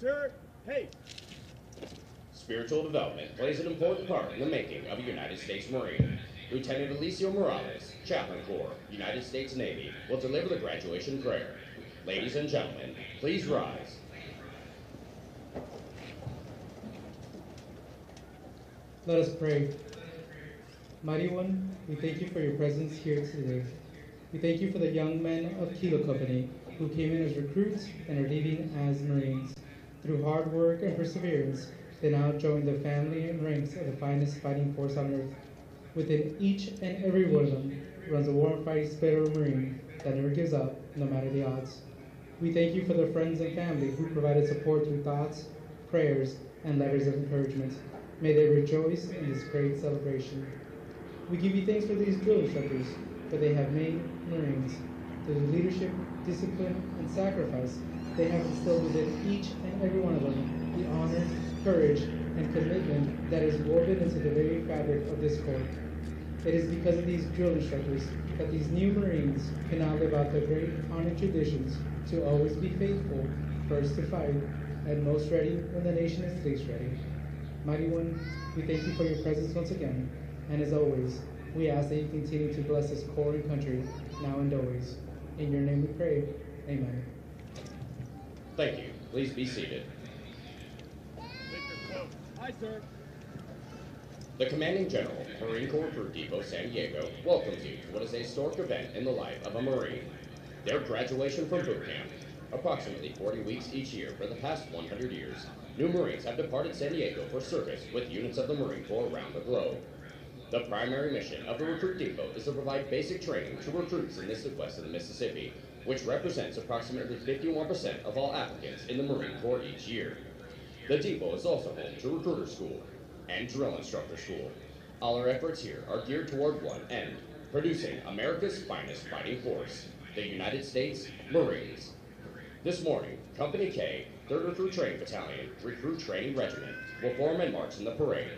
Center, hey. Spiritual development plays an important part in the making of a United States Marine. Lieutenant Eliseo Morales, Chaplain Corps, United States Navy, will deliver the graduation prayer. Ladies and gentlemen, please rise. Let us pray. Mighty One, we thank you for your presence here today. We thank you for the young men of Kilo Company who came in as recruits and are leaving as Marines. Through hard work and perseverance, they now join the family and ranks of the finest fighting force on earth. Within each and every one of them runs a warm, fighting spirit of Marine that never gives up, no matter the odds. We thank you for the friends and family who provided support through thoughts, prayers, and letters of encouragement. May they rejoice in this great celebration. We give you thanks for these drill instructors, for they have made Marines. Through the leadership, discipline, and sacrifice, they have instilled within each and every one of them the honor, courage, and commitment that is woven into the very fabric of this Corps. It is because of these drill instructors that these new Marines can now live out their great honor traditions to always be faithful, first to fight, and most ready when the nation is least ready. Mighty One, we thank you for your presence once again, and as always, we ask that you continue to bless this Corps and country, now and always. In your name we pray, amen. Thank you. Please be seated. Hi, sir. The Commanding General, Marine Corps Troop Depot San Diego, welcomes you to what is a historic event in the life of a Marine, their graduation from boot camp. Approximately 40 weeks each year for the past 100 years, new Marines have departed San Diego for service with units of the Marine Corps around the globe. The primary mission of the Recruit Depot is to provide basic training to recruits enlisted west of the Mississippi, which represents approximately 51% of all applicants in the Marine Corps each year. The depot is also home to recruiter school and drill instructor school. All our efforts here are geared toward one end, producing America's finest fighting force, the United States Marines. This morning, Company K, 3rd Recruit Training Battalion, Recruit Training Regiment, will form and march in the parade.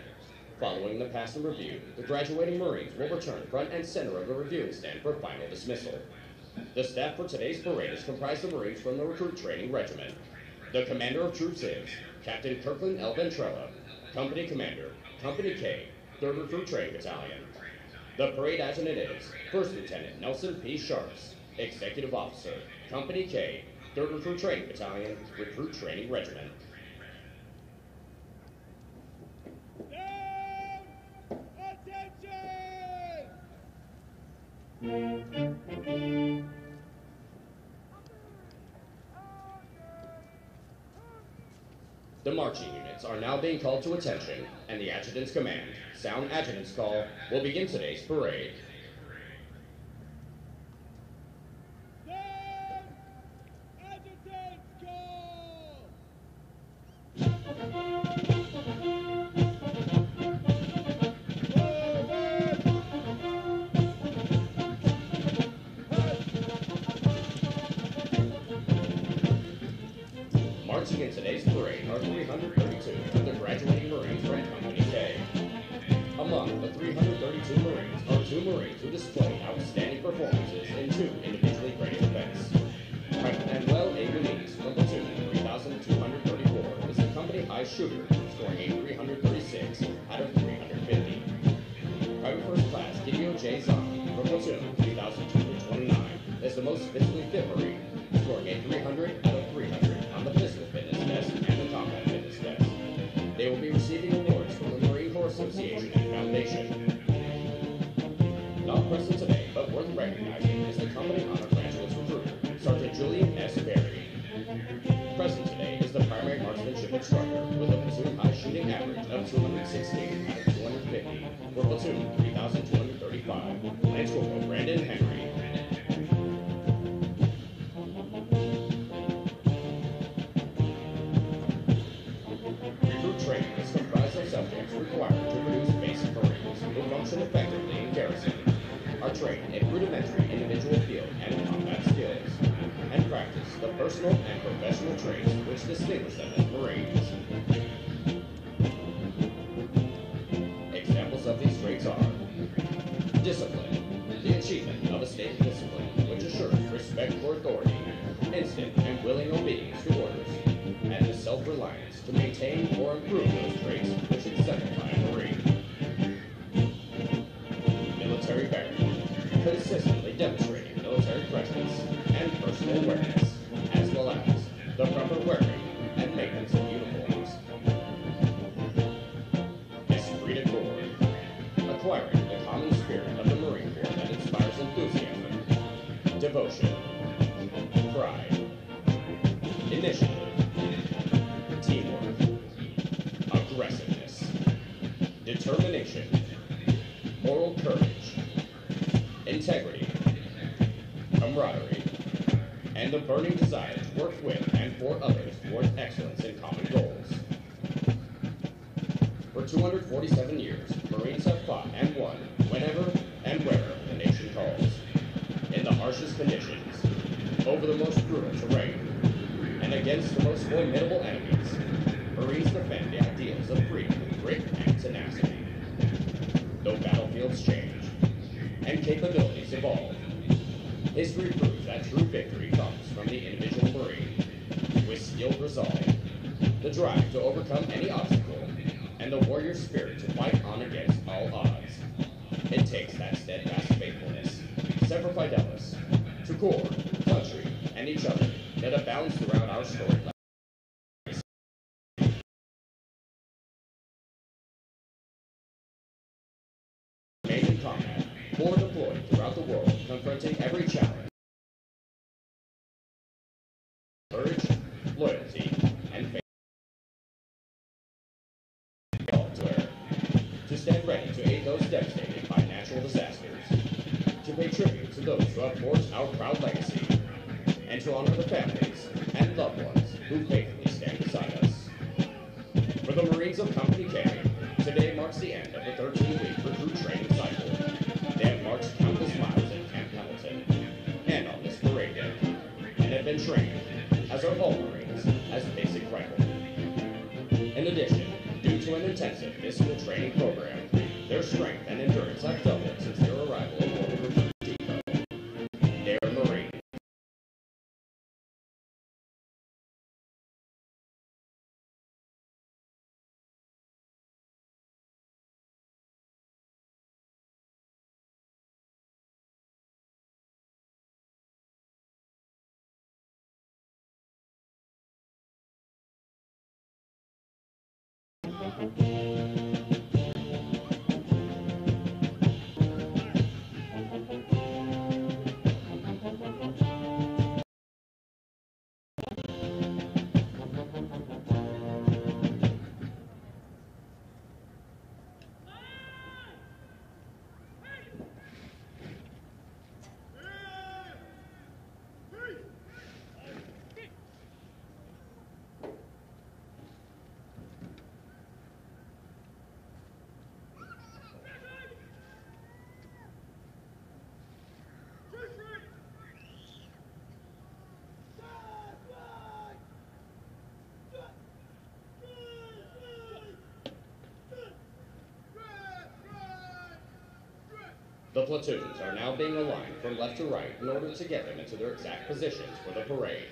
Following the pass and review, the graduating Marines will return front and center of the reviewing stand for final dismissal. The staff for today's parade is comprised of Marines from the Recruit Training Regiment. The commander of troops is Captain Kirkland L. Ventrella, Company Commander, Company K, 3rd Recruit Training Battalion. The parade adjutant is 1st Lieutenant Nelson P. Sharps, Executive Officer, Company K, 3rd Recruit Training Battalion, Recruit Training Regiment. Down! Attention! The marching units are now being called to attention, and the adjutant's command, sound adjutant's call, will begin today's parade. gain or improve those traits as a second-time Marine. Military background, consistently demonstrating military presence and personal awareness, as well as the proper wearing and maintenance of uniforms. Esprit de corps, acquiring the common spirit of the Marine Corps that inspires enthusiasm, devotion, pride, initiative, teamwork, aggressiveness, determination, moral courage, integrity, camaraderie, and a burning desire to work with and for others towards excellence in common goals. For 247 years, Marines have fought and won whenever and wherever the nation calls, in the harshest conditions, over the most brutal terrain, and against the most formidable enemies. Marines defend the ideals of freedom with grit and tenacity. Though battlefields change and capabilities evolve, history proves that true victory comes from the individual Marine, with skilled resolve, the drive to overcome any obstacle, and the warrior spirit to fight on against all odds. It takes that steadfast faithfulness, semper fidelis, to corps, country, and each other that abounds throughout our story. Remain in combat or deployed throughout the world, confronting every challenge. Courage, loyalty, and faith to stand ready to aid those devastated by natural disasters, to pay tribute to those who have forged our proud legacy, and to honor the families and loved ones who faithfully stand beside us. For the Marines of Company K, today marks the end of the 13-week recruit training cycle. They have marched countless miles at Camp Hamilton and on this parade day, and have been trained, as are all Marines, as basic riflemen. In addition, due to an intensive physical training program, their strength and endurance have doubled since their arrival at Global Recruit Depot. They are Marines. The platoons are now being aligned from left to right in order to get them into their exact positions for the parade.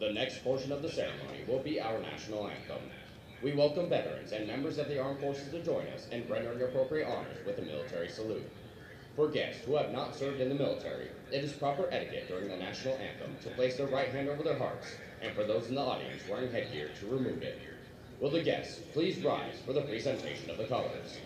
The next portion of the ceremony will be our national anthem. We welcome veterans and members of the armed forces to join us and render appropriate honors with a military salute. For guests who have not served in the military, it is proper etiquette during the national anthem to place their right hand over their hearts, and for those in the audience wearing headgear to remove it. Will the guests please rise for the presentation of the colors?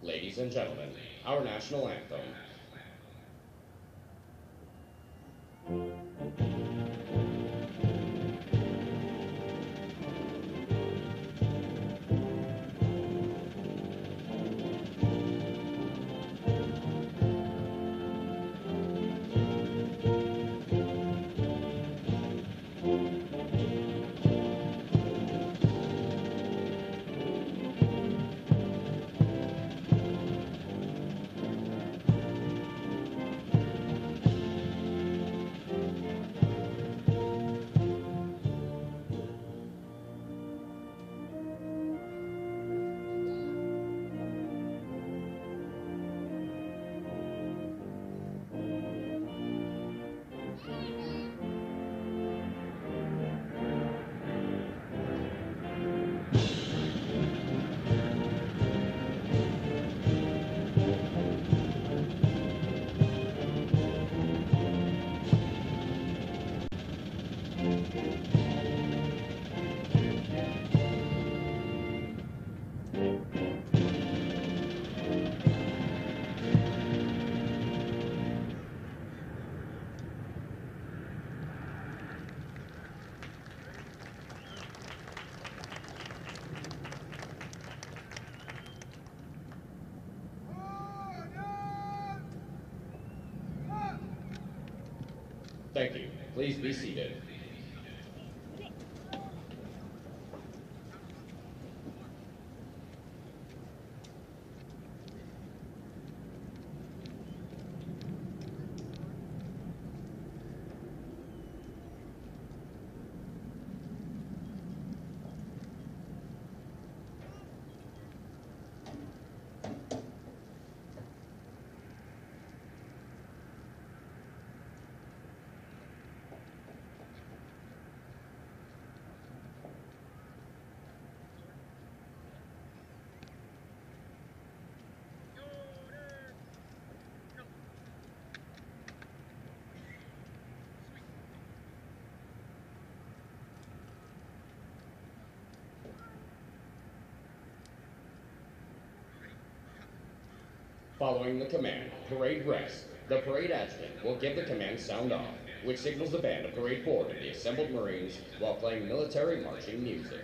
Ladies and gentlemen, our national anthem. Thank you. Please be seated. Following the command, parade rest, the parade adjutant will give the command sound off, which signals the band of parade forward of the assembled Marines while playing military marching music.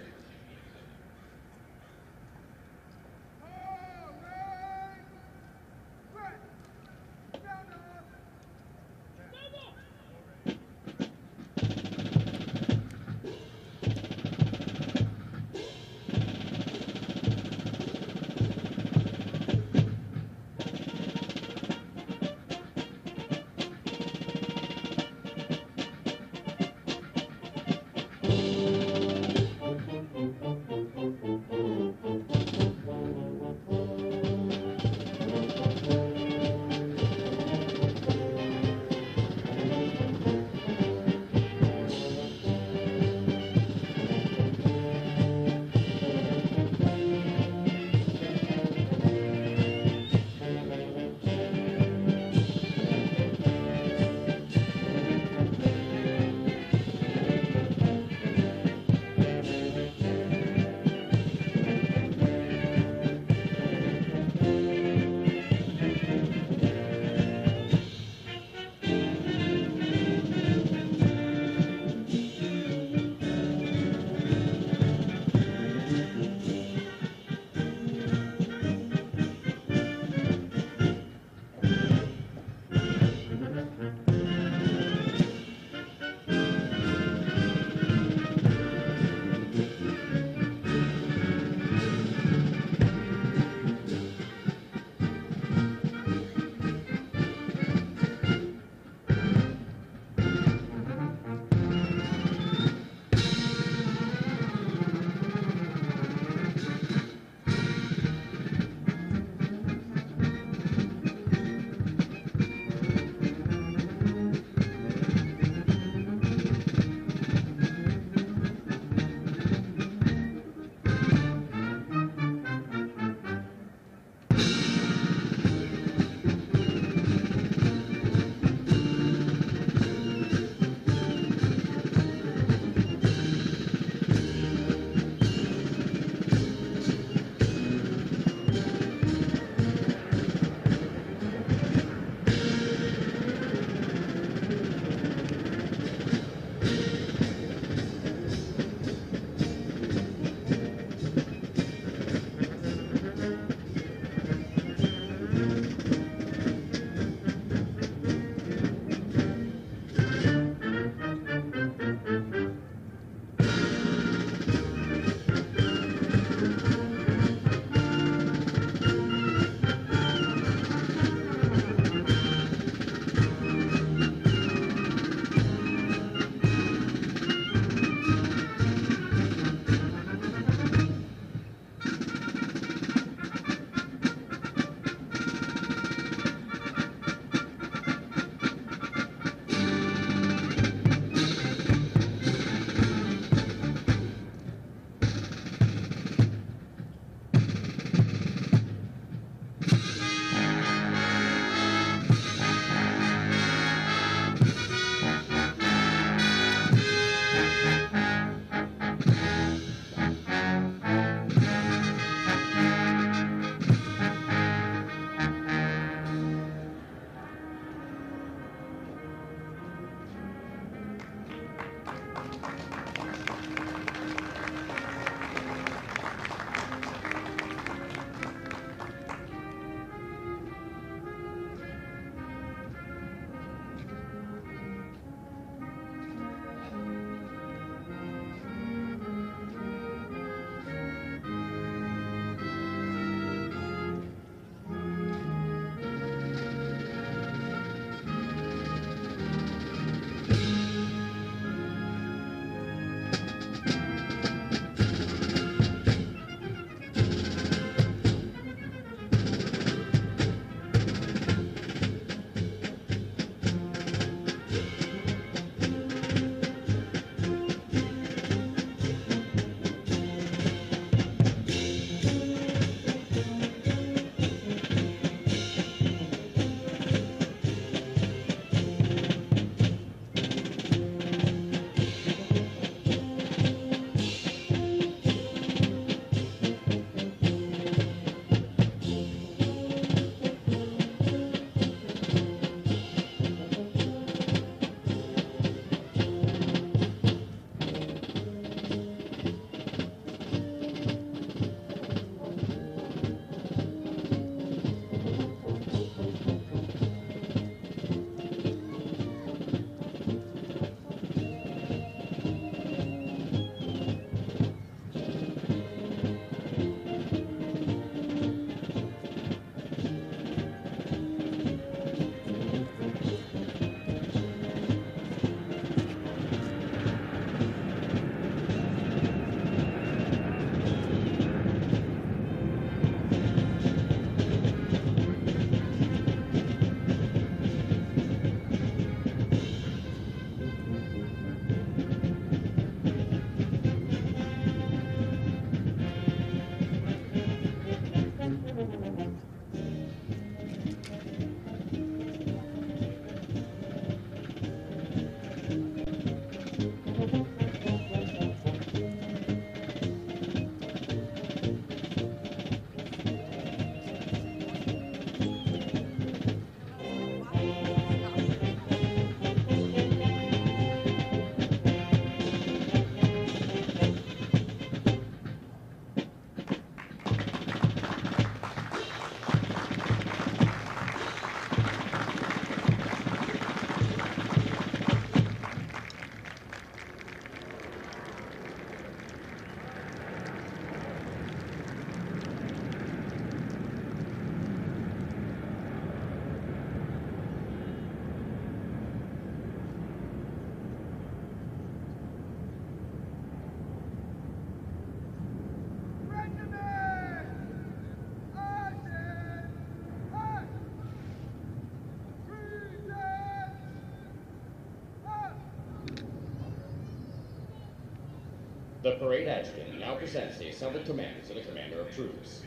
The parade adjutant now presents the assembled commands to the commander of troops.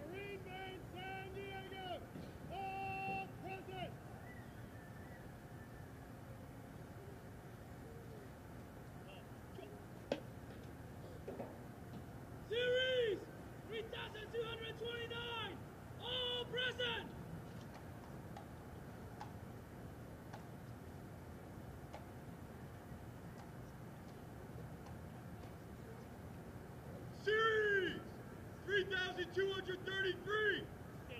Marine Band San Diego, all present. Series 3,229, all present. Series 3,233,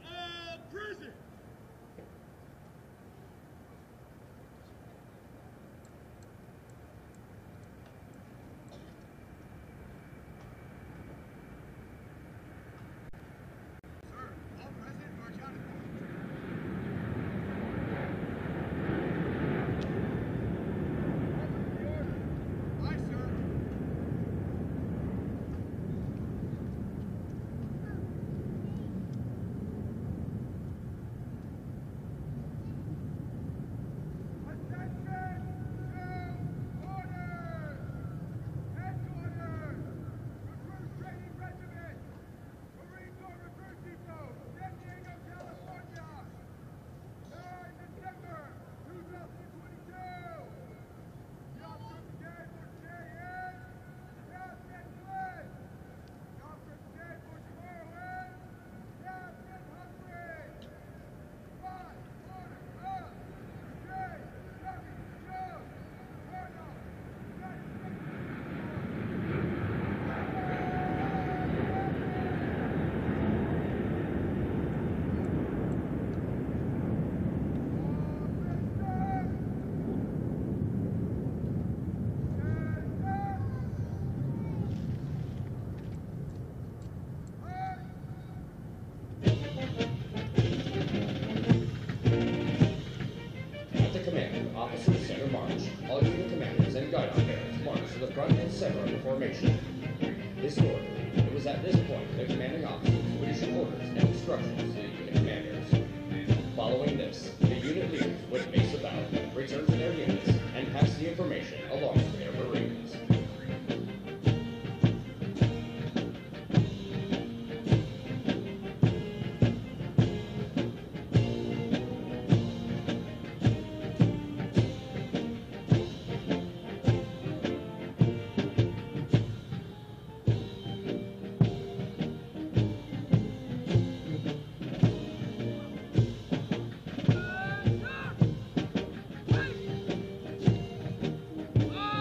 all present. Formation. Historically, it was at this point that commanding officers would issue orders and instructions to the unit commanders. Following this, the unit leaders would make the bow, return to their units, and pass the information along to their Marines. Oh!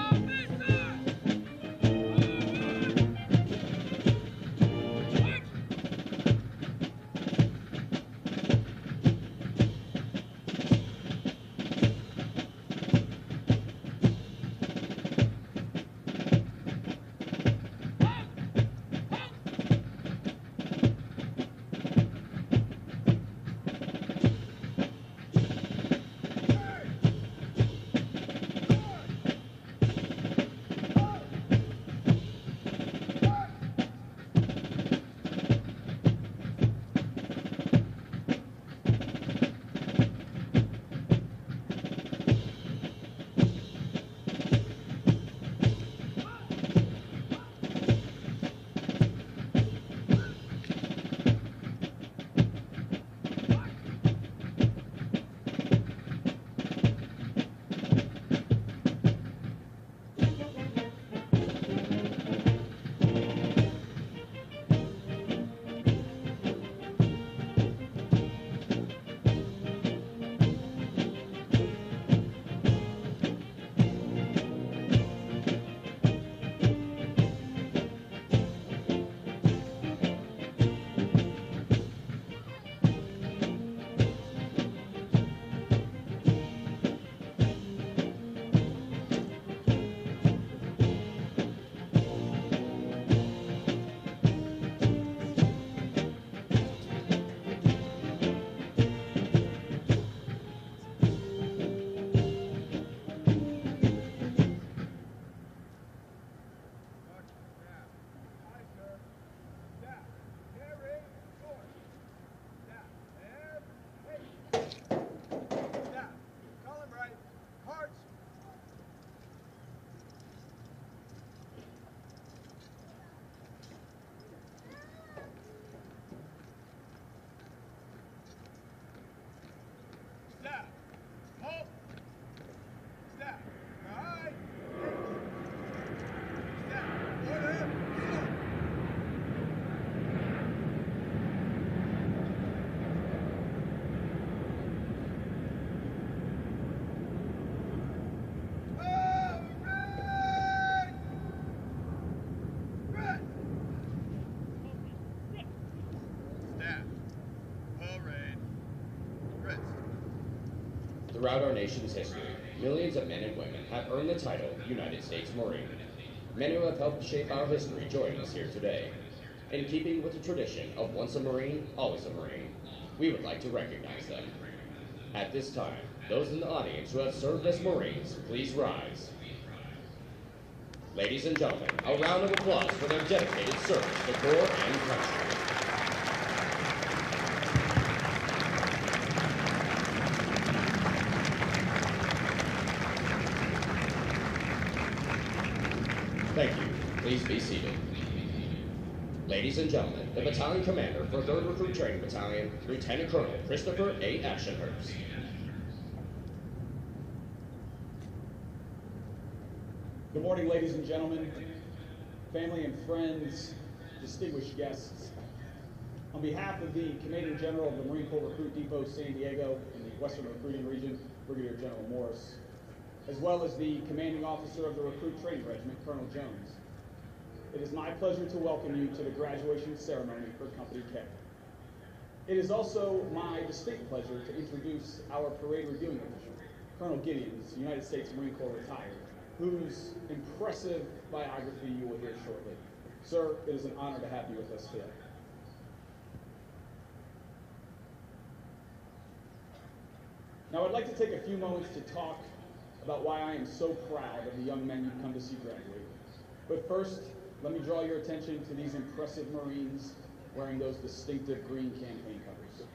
Throughout our nation's history, millions of men and women have earned the title United States Marine. Men who have helped shape our history join us here today. In keeping with the tradition of once a Marine, always a Marine, we would like to recognize them. At this time, those in the audience who have served as Marines, please rise. Ladies and gentlemen, a round of applause for their dedicated service to corps and country. Thank you. Please be seated. Ladies and gentlemen, the battalion commander for 3rd Recruit Training Battalion, Lieutenant Colonel Christopher A. Ashenhurst. Good morning, ladies and gentlemen, family and friends, distinguished guests. On behalf of the Commander General of the Marine Corps Recruit Depot San Diego in the Western Recruiting Region, Brigadier General Morris, as well as the commanding officer of the Recruit Training Regiment, Colonel Jones, it is my pleasure to welcome you to the graduation ceremony for Company K. It is also my distinct pleasure to introduce our parade reviewing official, Colonel Gideon, United States Marine Corps retired, whose impressive biography you will hear shortly. Sir, it is an honor to have you with us today. Now, I'd like to take a few moments to talk about why I am so proud of the young men you've come to see graduate. But first, let me draw your attention to these impressive Marines wearing those distinctive green campaign covers.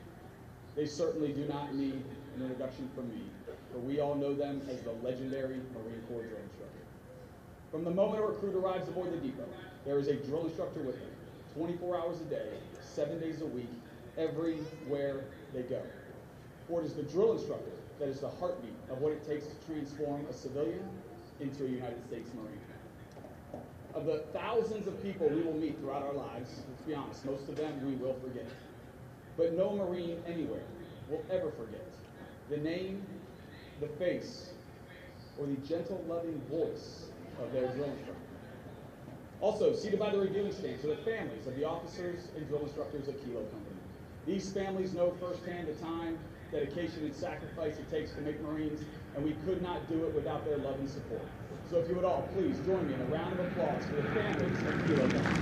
They certainly do not need an introduction from me, for we all know them as the legendary Marine Corps drill instructor. From the moment a recruit arrives aboard the depot, there is a drill instructor with them, 24 hours a day, 7 days a week, everywhere they go. For it is the drill instructor that is the heartbeat of what it takes to transform a civilian into a United States Marine. Of the thousands of people we will meet throughout our lives, let's be honest, most of them we will forget. But no Marine anywhere will ever forget the name, the face, or the gentle, loving voice of their drill instructor. Also, seated by the reviewing stands are the families of the officers and drill instructors at Kilo Company. These families know firsthand the time, dedication, and sacrifice it takes to make Marines, and we could not do it without their love and support. So if you would all please join me in a round of applause for the families of Kilo Company.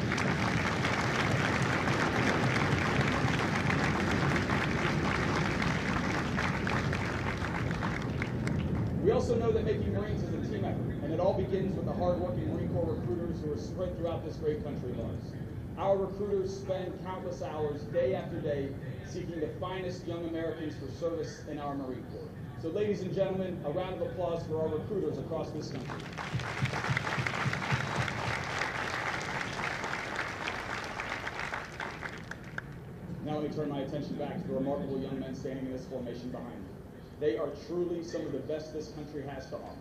We also know that making Marines is a team effort, and it all begins with the hard-working Marine Corps recruiters who are spread throughout this great country of ours. Our recruiters spend countless hours, day after day, seeking the finest young Americans for service in our Marine Corps. So ladies and gentlemen, a round of applause for our recruiters across this country. Now let me turn my attention back to the remarkable young men standing in this formation behind me. They are truly some of the best this country has to offer.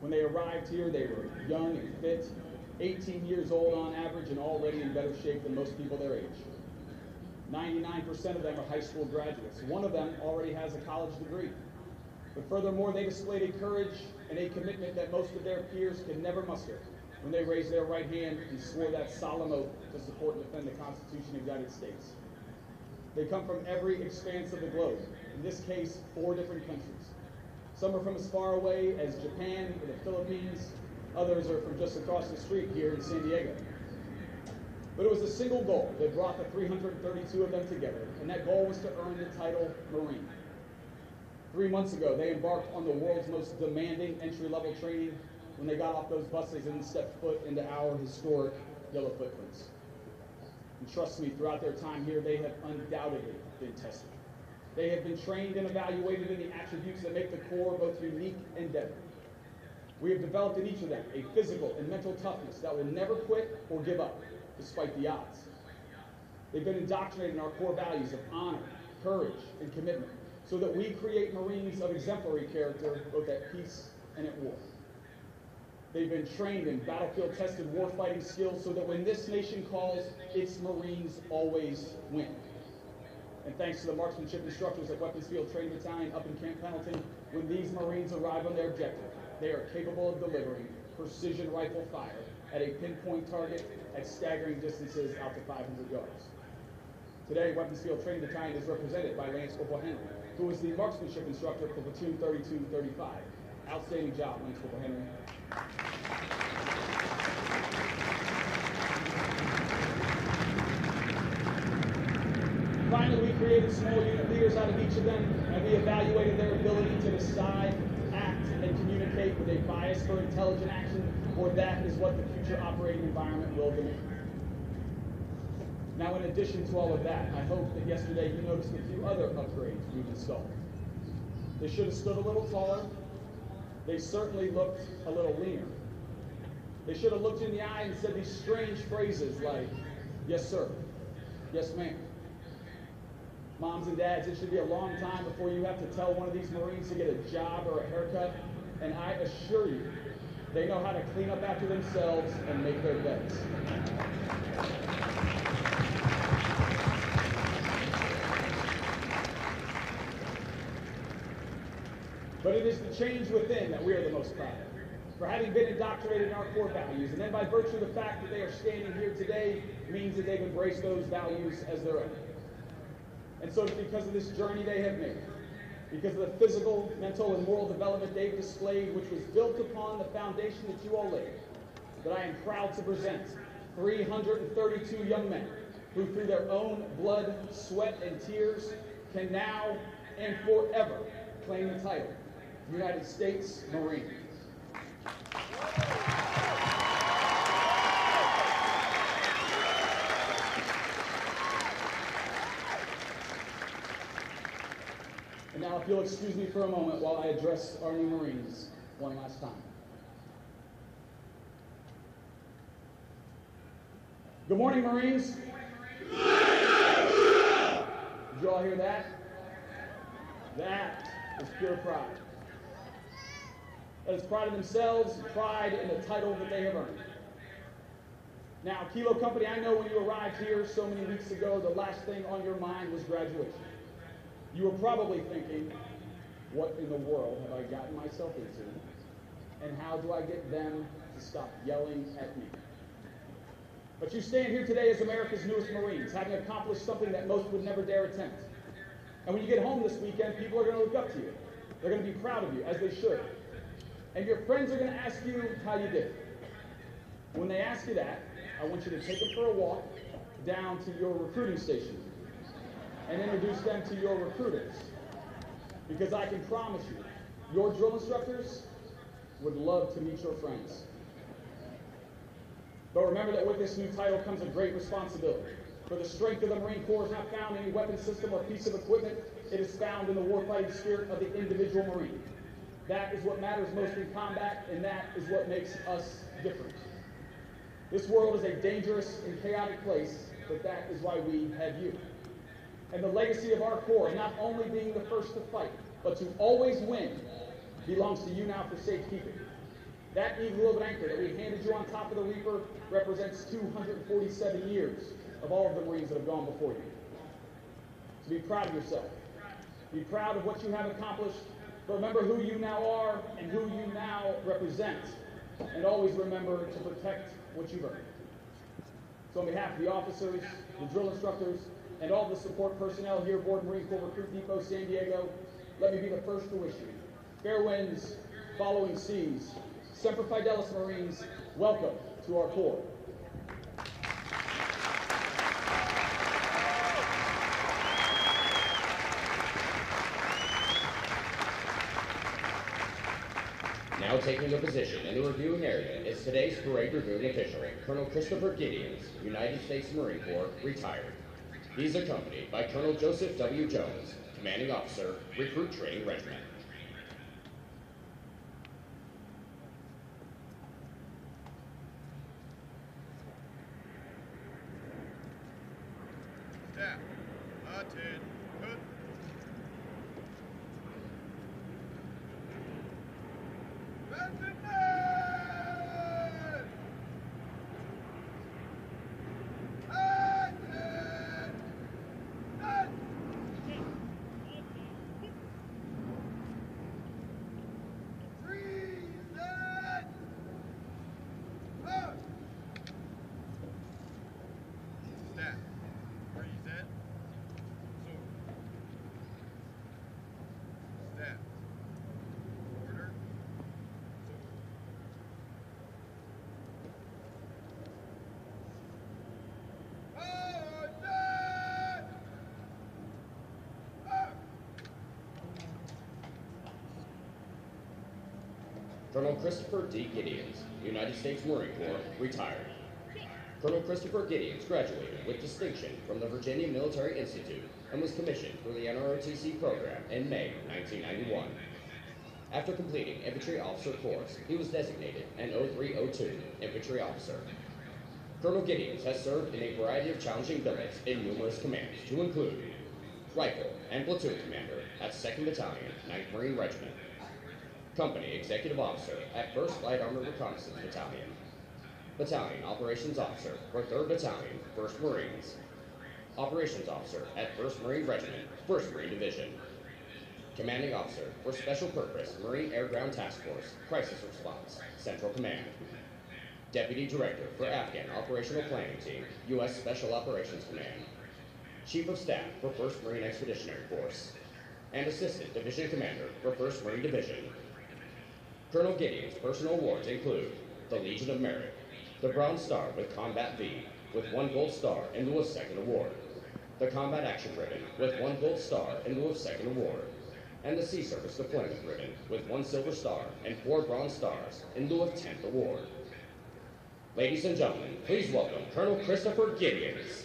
When they arrived here, they were young and fit, 18 years old on average, and already in better shape than most people their age. 99% of them are high school graduates. One of them already has a college degree. But furthermore, they displayed a courage and a commitment that most of their peers could never muster when they raised their right hand and swore that solemn oath to support and defend the Constitution of the United States. They come from every expanse of the globe, in this case, 4 different countries. Some are from as far away as Japan or the Philippines. Others are from just across the street here in San Diego. But it was a single goal that brought the 332 of them together, and that goal was to earn the title Marine. 3 months ago, they embarked on the world's most demanding entry-level training when they got off those buses and stepped foot into our historic yellow footprints. And trust me, throughout their time here, they have undoubtedly been tested. They have been trained and evaluated in the attributes that make the Corps both unique and different. We have developed in each of them a physical and mental toughness that will never quit or give up, despite the odds. They've been indoctrinated in our core values of honor, courage, and commitment, so that we create Marines of exemplary character, both at peace and at war. They've been trained in battlefield-tested warfighting skills so that when this nation calls, its Marines always win. And thanks to the marksmanship instructors at Weapons Field Training Battalion up in Camp Pendleton, when these Marines arrive on their objective, they are capable of delivering precision rifle fire at a pinpoint target at staggering distances out to 500 yards. Today, Weapons Field Training Battalion is represented by Lance Corporal Henry, who is the marksmanship instructor for Platoon 3235. Outstanding job, Lance Corporal Henry. Finally, we created small unit leaders out of each of them, and we evaluated their ability to decide, act, and communicate with a bias for intelligent action, or that is what the future operating environment will demand. Now, in addition to all of that, I hope that yesterday you noticed a few other upgrades we've installed. They should have stood a little taller. They certainly looked a little leaner. They should have looked in the eye and said these strange phrases like, yes, sir, yes, ma'am. Moms and dads, it should be a long time before you have to tell one of these Marines to get a job or a haircut, and I assure you, they know how to clean up after themselves and make their beds. But it is the change within that we are the most proud of. For having been indoctrinated in our core values, and then by virtue of the fact that they are standing here today, means that they've embraced those values as their own. And so it's because of this journey they have made, because of the physical, mental, and moral development they've displayed, which was built upon the foundation that you all laid, that I am proud to present 332 young men who, through their own blood, sweat, and tears, can now and forever claim the title United States Marine. And now, if you'll excuse me for a moment while I address our new Marines one last time. Good morning, Marines. Did you all hear that? That is pure pride. That is pride in themselves, pride in the title that they have earned. Now, Kilo Company, I know when you arrived here so many weeks ago, the last thing on your mind was graduation. You were probably thinking, what in the world have I gotten myself into, and how do I get them to stop yelling at me? But you stand here today as America's newest Marines, having accomplished something that most would never dare attempt. And when you get home this weekend, people are going to look up to you. They're going to be proud of you, as they should. And your friends are going to ask you how you did. When they ask you that, I want you to take them for a walk down to your recruiting station and introduce them to your recruiters. Because I can promise you, your drill instructors would love to meet your friends. But remember that with this new title comes a great responsibility. For the strength of the Marine Corps is not found in any weapon system or piece of equipment. It is found in the warfighting spirit of the individual Marine. That is what matters most in combat, and that is what makes us different. This world is a dangerous and chaotic place, but that is why we have you. And the legacy of our Corps, not only being the first to fight, but to always win, belongs to you now for safekeeping. That eagle of an anchor that we handed you on top of the Reaper represents 247 years of all of the Marines that have gone before you. So be proud of yourself. Be proud of what you have accomplished. But remember who you now are and who you now represent. And always remember to protect what you've earned. So on behalf of the officers, the drill instructors, and all the support personnel here aboard Marine Corps Recruit Depot San Diego, let me be the first to wish you fair winds, following seas. Semper Fidelis, Marines, welcome to our Corps. Now taking the position in the reviewing area is today's parade reviewing official, Colonel Christopher Gideon, United States Marine Corps, retired. He's accompanied by Colonel Joseph W. Jones, Commanding Officer, Recruit Training Regiment. Colonel Christopher D. Gideons, United States Marine Corps, retired. Colonel Christopher Gideons graduated with distinction from the Virginia Military Institute and was commissioned for the NROTC program in May 1991. After completing infantry officer course, he was designated an 0302 infantry officer. Colonel Gideons has served in a variety of challenging billets in numerous commands, to include Rifle and Platoon Commander at 2nd Battalion, 9th Marine Regiment, Company Executive Officer at 1st Light Armored Reconnaissance Battalion, Battalion Operations Officer for 3rd Battalion, 1st Marines, Operations Officer at 1st Marine Regiment, 1st Marine Division, Commanding Officer for Special Purpose Marine Air Ground Task Force, Crisis Response, Central Command, Deputy Director for Afghan Operational Planning Team, U.S. Special Operations Command, Chief of Staff for 1st Marine Expeditionary Force, and Assistant Division Commander for 1st Marine Division. Colonel Gideon's personal awards include the Legion of Merit, the Bronze Star with Combat V, with 1 Gold Star in lieu of 2nd Award, the Combat Action Ribbon with 1 Gold Star in lieu of 2nd Award, and the Sea Service Deployment Ribbon with 1 Silver Star and 4 Bronze Stars in lieu of 10th Award. Ladies and gentlemen, please welcome Colonel Christopher Gideons.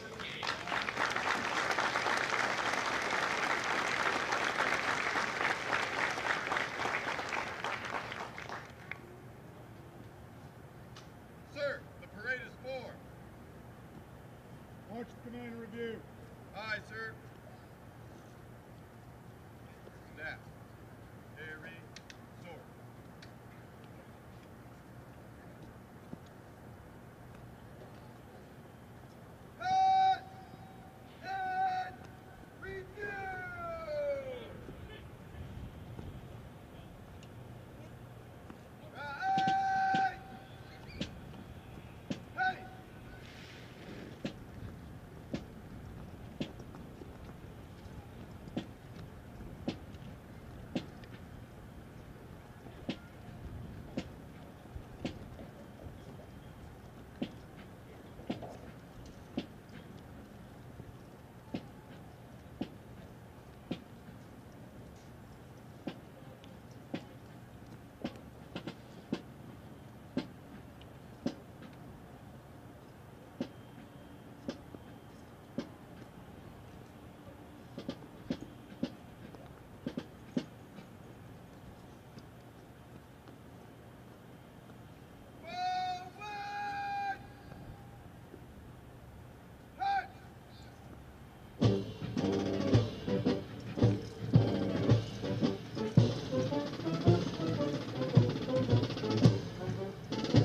Sir, the parade is for. March command review. Aye, sir. Now, carry sword.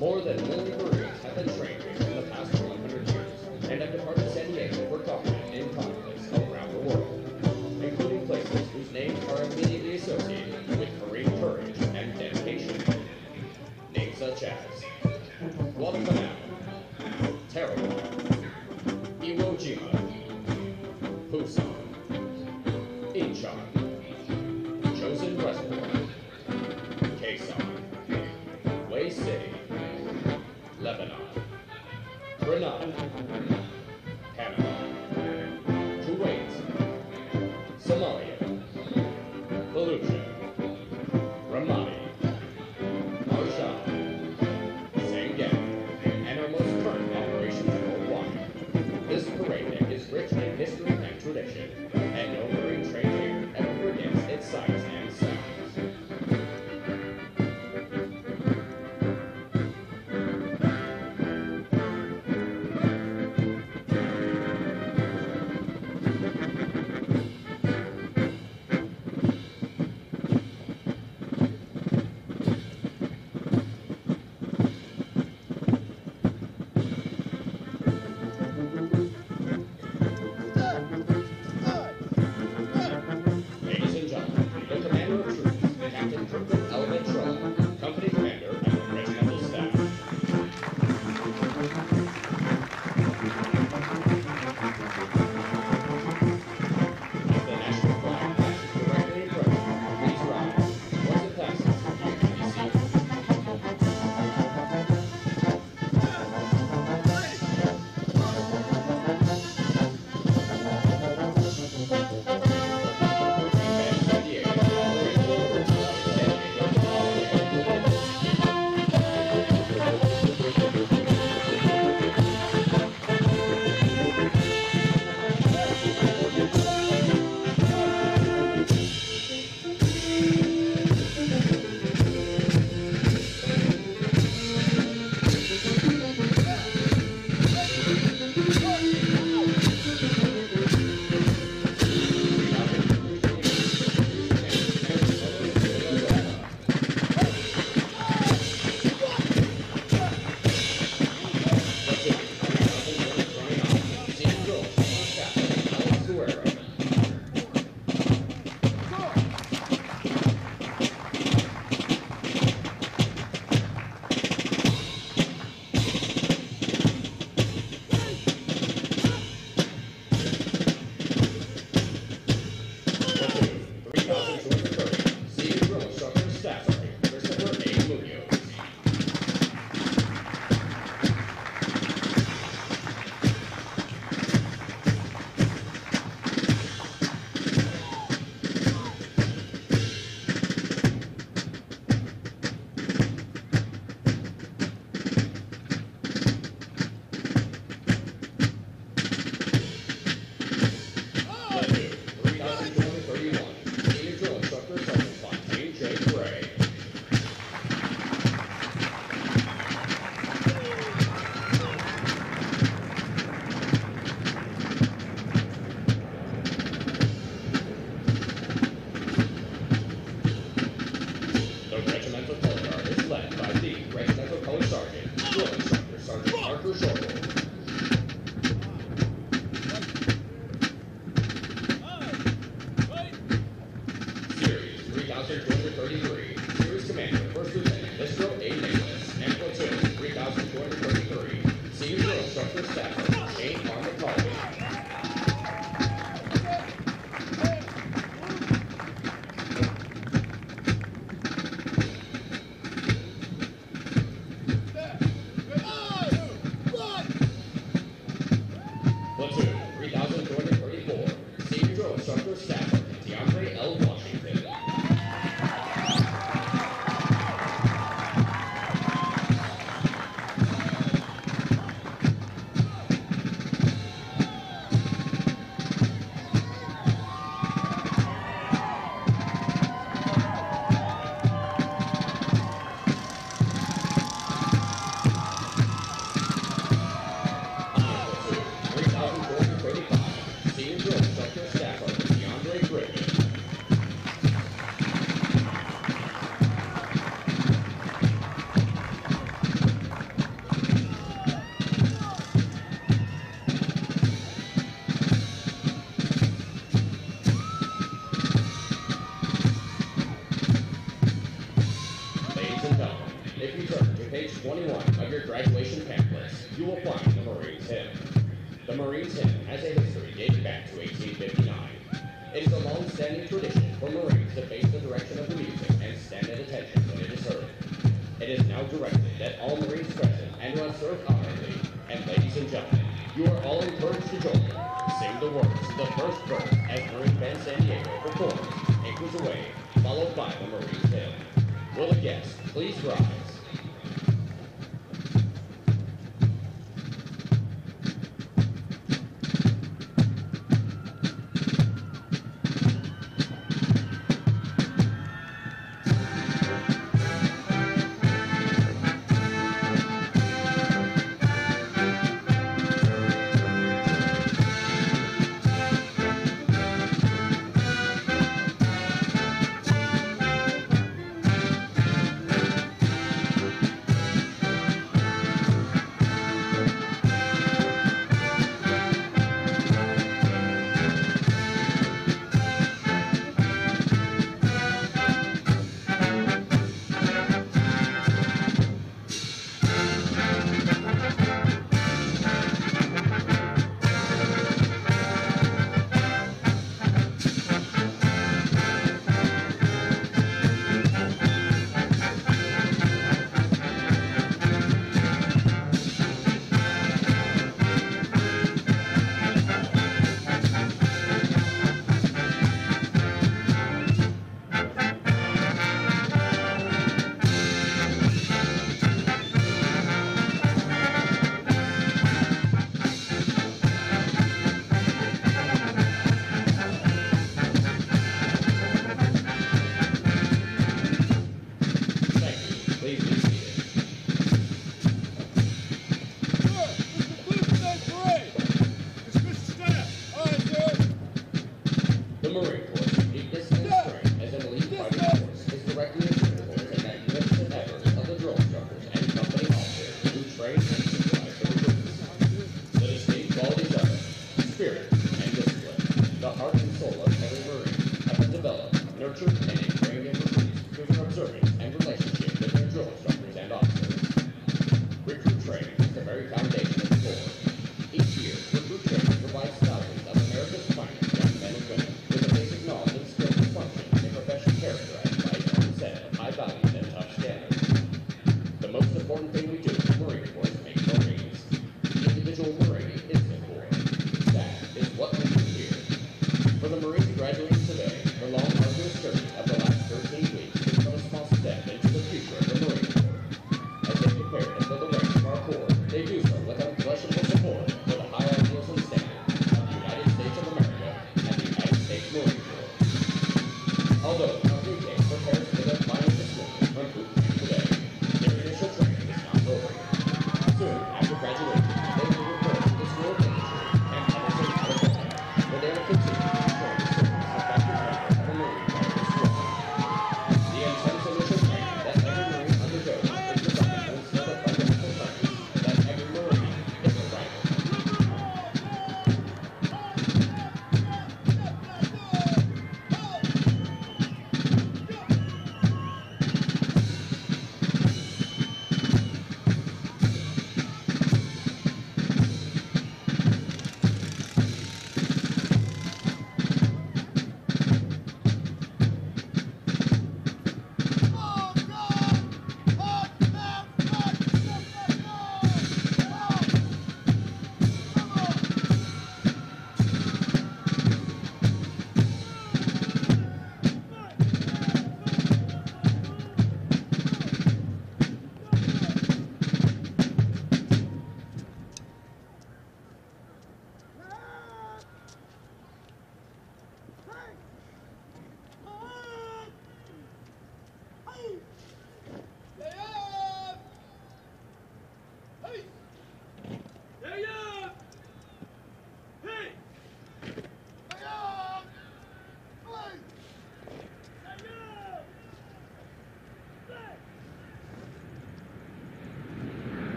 More than 1 million Marines have been trained in the past 100 years and have departed San Diego for combat in conflicts around the world, including places whose names are immediately associated with Marine courage and dedication. Names such as Guadalcanal, Tarawa, Iwo Jima, Busan, Incheon, Chosin Reservoir, Quezon, Way City, Lebanon, Grenada, Panama, Kuwait, Somalia, Fallujah, Ramadi, Marjan, Sangam, and our most current operations worldwide. This parade deck is rich in history and tradition, and no Marine trained here ever forgets its sights and sounds. Good. for second, DeAndre L. Washington.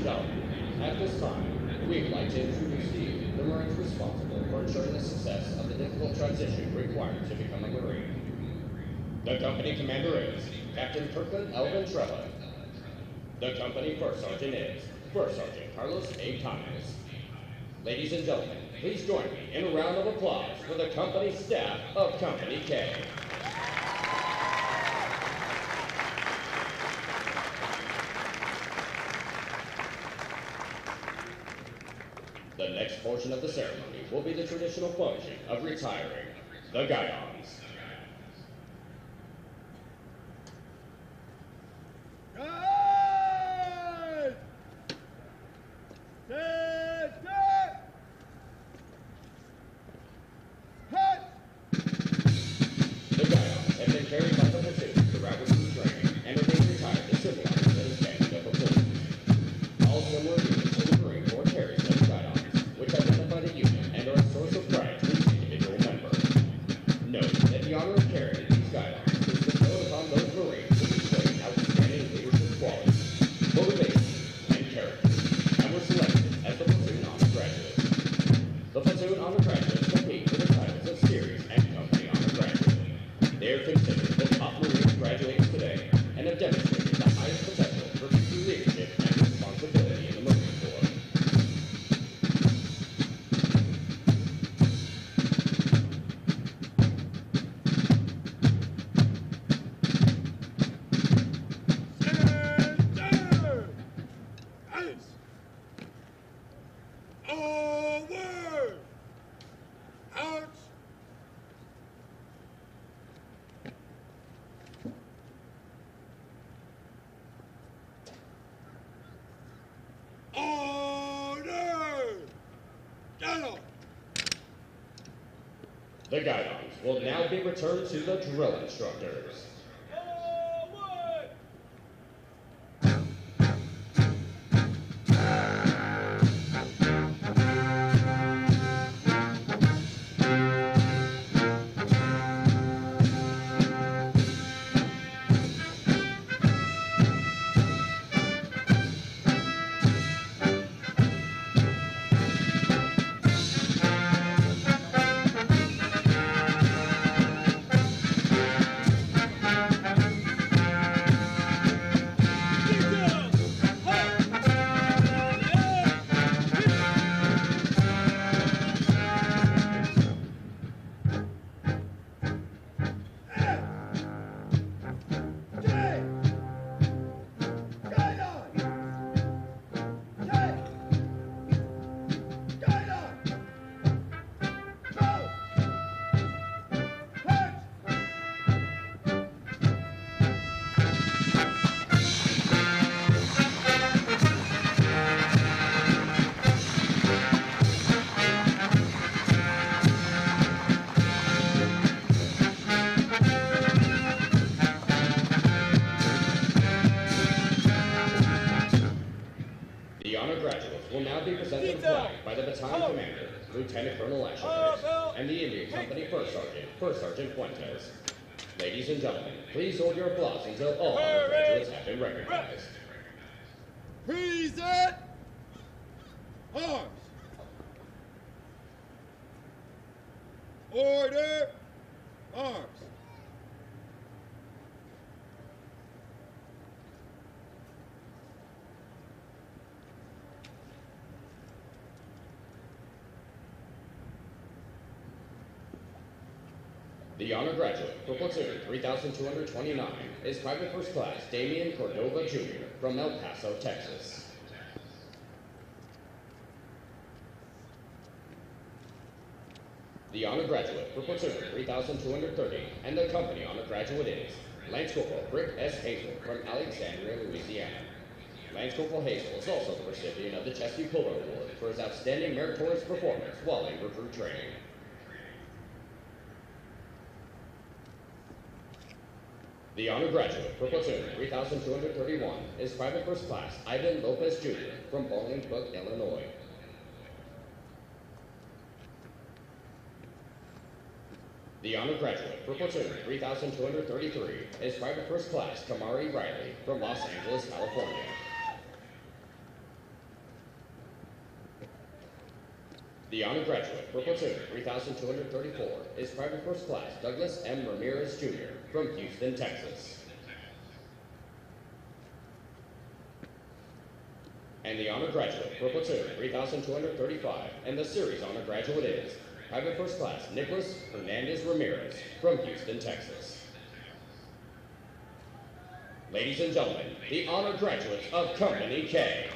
$1,000. At this time, we'd like to introduce you, the Marines responsible for ensuring the success of the difficult transition required to become a Marine. The company commander is Captain Kirkland Elvin Trella. The company first sergeant is First Sergeant Carlos A. Thomas. Ladies and gentlemen, please join me in a round of applause for the company staff of Company K. The next portion of the ceremony will be the traditional function of retiring the guidons. The guidons will now be returned to the drill instructors. Lieutenant Colonel Ashenhurst and the Indian Company First Sergeant Fuentes. Ladies and gentlemen, please hold your applause until all our graduates have been recognized. Present! Arms! Order! Arms! The honor graduate for platoon 3,229 is Private First Class Damian Cordova Jr. from El Paso, Texas. The honor graduate for platoon 3,230 and the company honor graduate is Lance Corporal Rick S. Hazel from Alexandria, Louisiana. Lance Corporal Hazel is also the recipient of the Chesty Puller Award for his outstanding meritorious performance while in recruit training. The honor graduate for platoon 3,231 is Private First Class Ivan Lopez Jr. from Bolingbrook, Illinois. The honor graduate for platoon 3,233 is Private First Class Kamari Riley from Los Angeles, California. The undergraduate for platoon 3,234 is Private First Class Douglas M. Ramirez Jr. from Houston, Texas. And the honor graduate for platoon 3,235 and the series honor graduate is Private First Class Nicholas Hernandez Ramirez from Houston, Texas. Ladies and gentlemen, the honor graduates of Company K.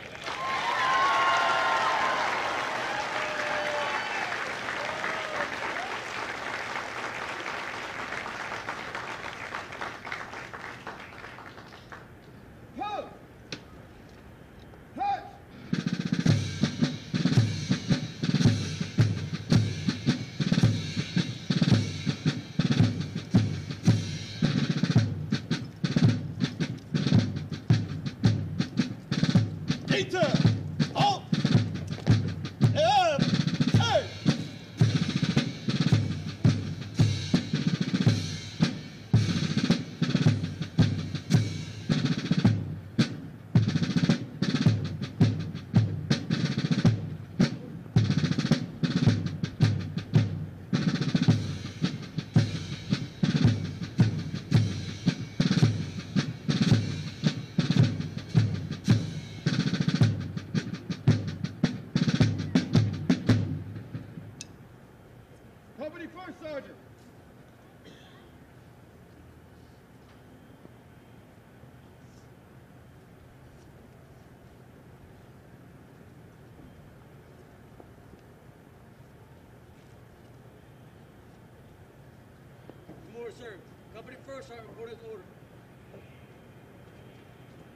Sir, Company First Sergeant, report his order.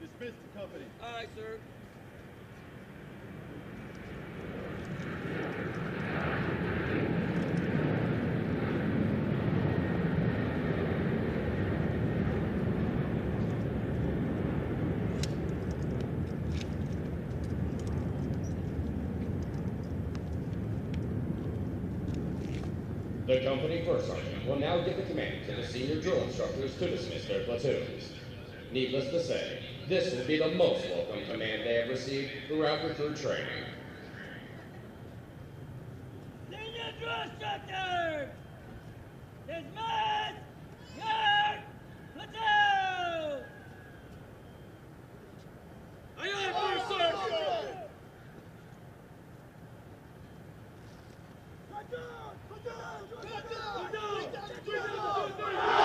Dismiss the company. Aye, sir. The Company First Sergeant will now give the command to the senior drill instructors to dismiss their platoons. Needless to say, this will be the most welcome command they have received throughout recruit training. Senior drill instructors! Dismiss your platoon! Aye, aye, First Sergeant! Platoon! Platoon! Platoon! Platoon! Platoon! Platoon!